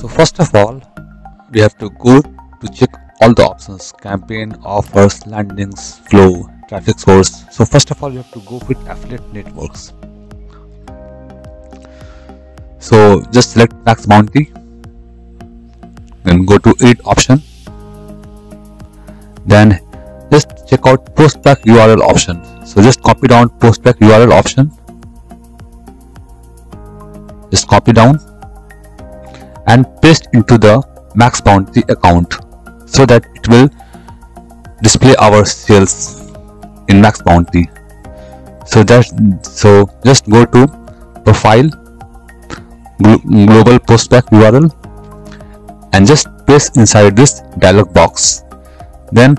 So first of all, we have to go to check all the options: campaign, offers, landings, flow, traffic source. So first of all, you have to go with affiliate networks. So just select MaxBounty, then go to edit option, then just check out postback URL option. So just copy down postback URL option, just copy down and paste into the MaxBounty account so that it will display our sales in MaxBounty. So just go to profile, global postback URL, and just paste inside this dialog box. Then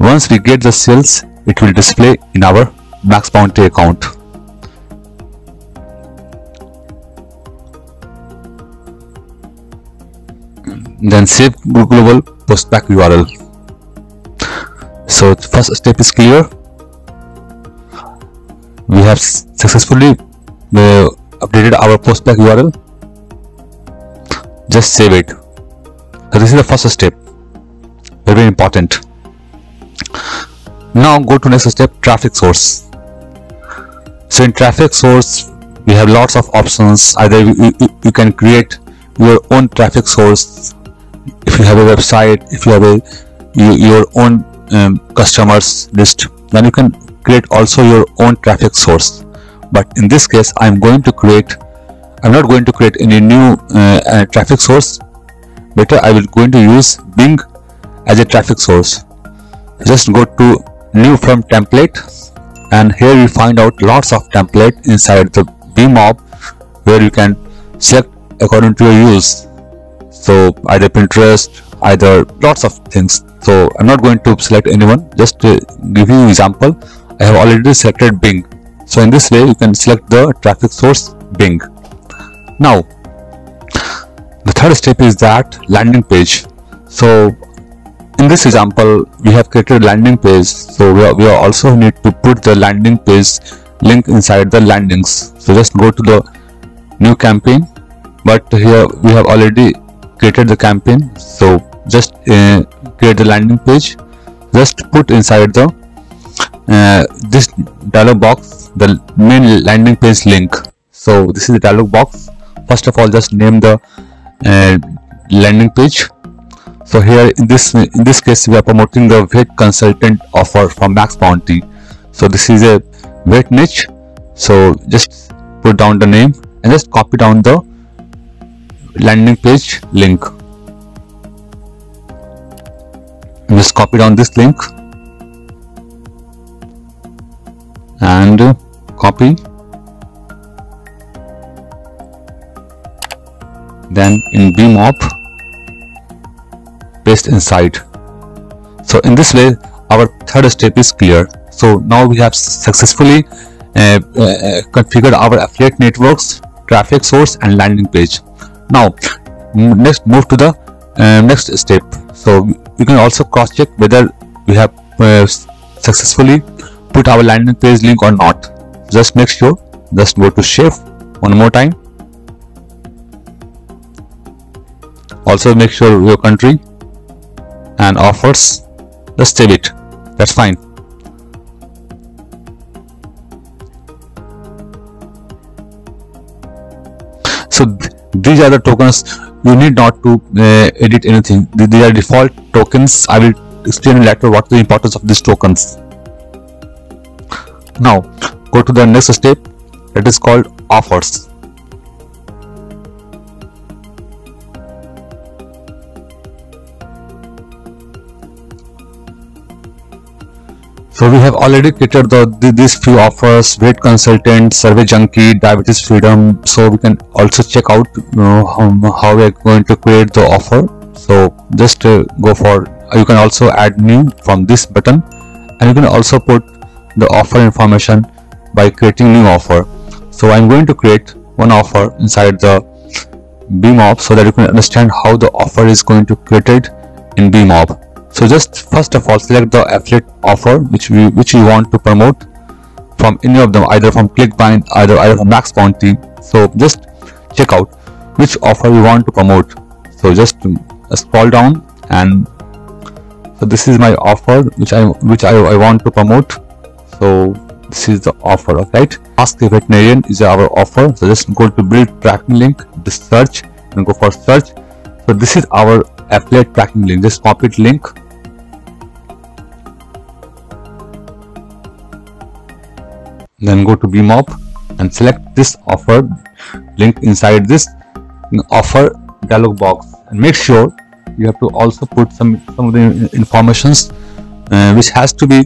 once we get the sales, it will display in our MaxBounty account. Then save global postback URL. So first step is clear. We have successfully updated our postback URL. Just save it. So this is the first step, very important. Now go to next step, traffic source. So in traffic source, we have lots of options. Either you can create your own traffic source if you have a website, if you have your own customers list, then you can create also your own traffic source. But in this case, I'm not going to create any new traffic source. Better, I will going to use Bing as a traffic source. Just go to new from template, and here you find out lots of template inside the Bemob, where you can select according to your use. So either Pinterest, either lots of things. So I'm not going to select anyone. Just to give you an example, I have already selected Bing. So in this way, you can select the traffic source Bing. Now the third step is that landing page. So in this example, we have created landing page. So we also need to put the landing page link inside the landings. So just go to the new campaign. But here we have already created the campaign, so just create the landing page. Just put inside the this dialog box the main landing page link. So this is the dialog box. First of all, just name the landing page. So here in this case, we are promoting the Weight Consultant offer from MaxBounty. So this is a weight niche. So just put down the name and just copy down the landing page link. Just copy down this link and copy, then in Bemob paste inside. So in this way, our third step is clear. So now we have successfully configured our affiliate networks, traffic source, and landing page. Now next, move to the next step. So you can also cross check whether we have successfully put our landing page link or not. Just make sure, just go to Shift one more time. Also make sure your country and offers, just save it, that's fine. So these are the tokens. You need not to edit anything. These are default tokens. I will explain later what the importance of these tokens. Now go to the next step, that is called offers. So we have already created these few offers: Weight Consultant, Survey Junkie, Diabetes Freedom. So we can also check out how we are going to create the offer. So just go for, you can also add new from this button, and you can also put the offer information by creating new offer. So I'm going to create one offer inside the Bemob so that you can understand how the offer is going to created in Bemob. So just first of all, select the affiliate offer which you want to promote from any of them, either from ClickBank, either from MaxBounty. So just check out which offer you want to promote. So just scroll down, and so this is my offer which I want to promote. So this is the offer, right? Ask the Veterinarian is our offer. So just go to build tracking link, just search and go for search. So this is our affiliate tracking link. Just copy it link. Then go to Bemob and select this offer link inside this offer dialog box, and make sure you have to also put some of the informations which has to be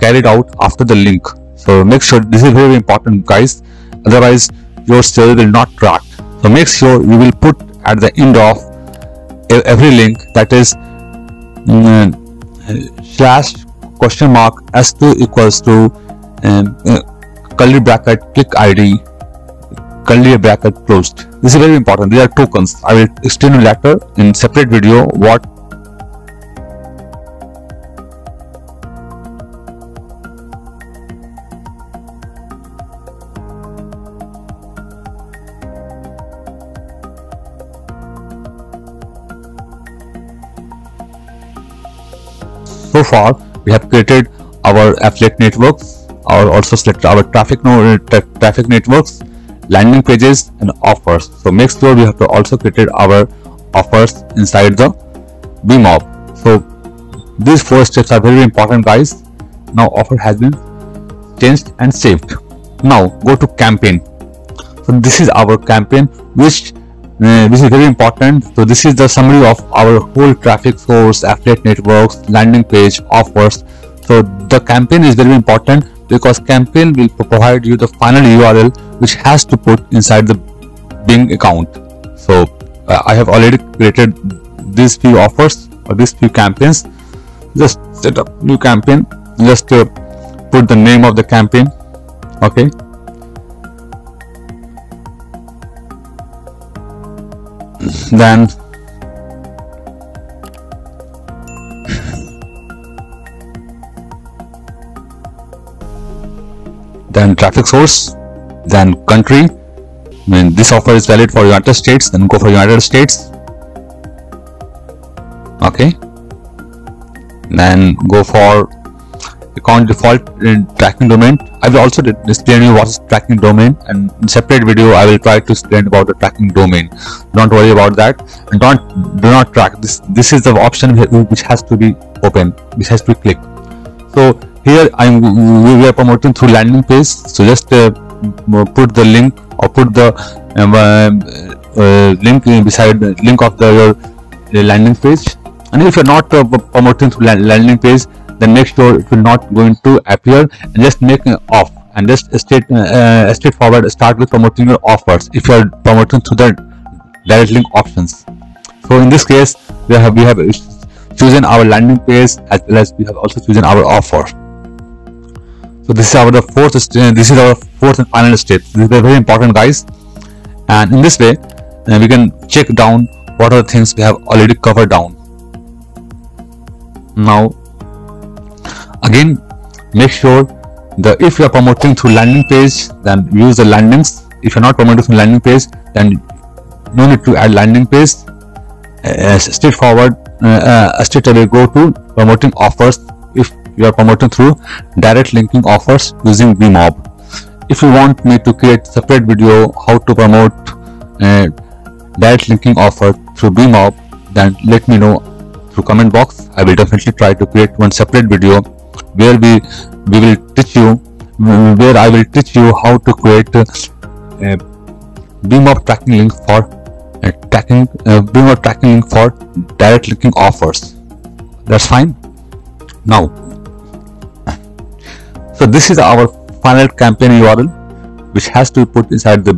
carried out after the link. So make sure this is very important, guys, otherwise your sale will not track. So make sure you will put at the end of every link, that is slash question mark s2 equals to curly bracket click ID curly bracket closed. This is very important. These are tokens. I will explain you later in separate video what. So far we have created our affiliate networks, or also select our traffic networks, landing pages and offers. So make sure we have to also create our offers inside the Bemob. So these four steps are very important, guys. Now offer has been changed and saved. Now go to campaign. So this is our campaign which is very important. So this is the summary of our whole traffic source, affiliate networks, landing page, offers. So the campaign is very important, because campaign will provide you the final URL which has to put inside the Bing account. So I have already created these few offers or these few campaigns. Just set up new campaign, just put the name of the campaign. Okay, then traffic source, then country. I mean, this offer is valid for United States, then go for United States. Okay, then go for account default in tracking domain. I will also explain you what is tracking domain, and in separate video I will try to explain about the tracking domain. Don't worry about that, and do not track this. This is the option which has to be open, which has to be clicked. So here we are promoting through landing page. So just put the link, or put the link beside the link of your landing page. And if you're not promoting through landing page, then make sure it will not going to appear, and just make an off, and just straightforward start with promoting your offers if you are promoting through the direct link options. So in this case we have chosen our landing page, as well as we have also chosen our offer. So this is our fourth step. This is our fourth and final step. This is very important, guys. And in this way, we can check down what are the things we have already covered down. Now, again, make sure that if you are promoting through landing page, then use the landings. If you are not promoting through landing page, then no need to add landing page. Straightforward, straight away go to promoting offers. If you are promoting through direct linking offers using Bemob. If you want me to create separate video how to promote direct linking offer through Bemob, then let me know through comment box. I will definitely try to create one separate video where we will teach you, where I will teach you how to create a Bemob tracking link for Bemob tracking link for direct linking offers. That's fine. Now, so this is our final campaign URL, which has to be put inside the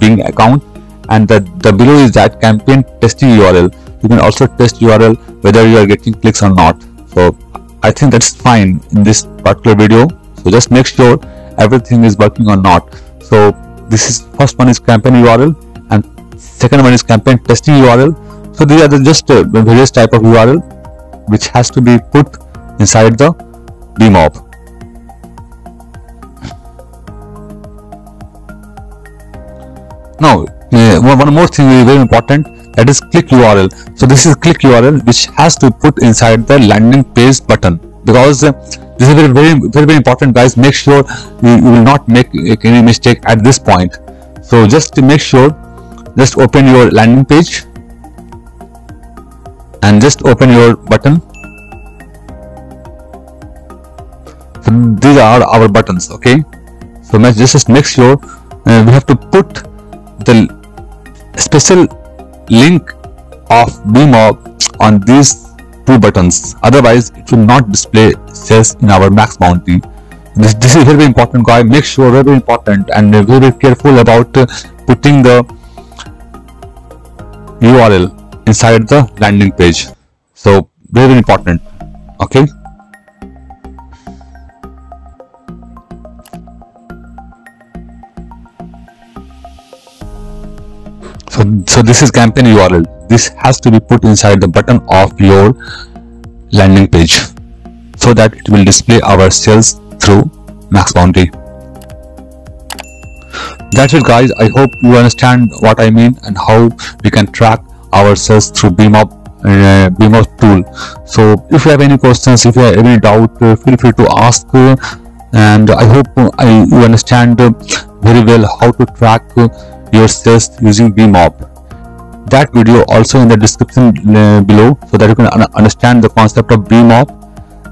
Bing account, and the below is that campaign testing URL. You can also test URL whether you are getting clicks or not. So I think that's fine in this particular video. So just make sure everything is working or not. So this is first one is campaign URL, and second one is campaign testing URL. So these are the just various type of URL which has to be put inside the Bemob. Now one more thing is very important, that is click URL. So this is click URL which has to put inside the landing page button, because this is very, very important, guys. Make sure you will not make any mistake at this point. So just to make sure, just open your landing page and just open your button. So these are our buttons, okay. So just make sure we have to put the special link of Bemob on these two buttons, otherwise it will not display sales in our MaxBounty. This is very important, guys. Make sure, very important, and very careful about putting the URL inside the landing page. So very important, okay. So this is campaign URL. This has to be put inside the button of your landing page so that it will display our sales through MaxBounty. That's it, guys. I hope you understand what I mean and how we can track our sales through Bemob tool. So if you have any questions, if you have any doubt, feel free to ask, and I hope you understand very well how to track your sales using Bemob. That video also in the description below, so that you can understand the concept of Bemob.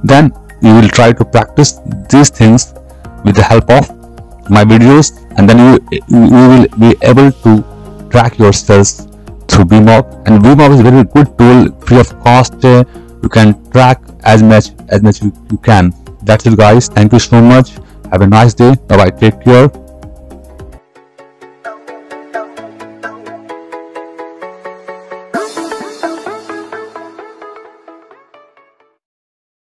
Then you will try to practice these things with the help of my videos, and then you will be able to track your sales through Bemob. And Bemob is a very good tool, free of cost. You can track as much you can. That's it, guys. Thank you so much. Have a nice day. Bye bye. Take care.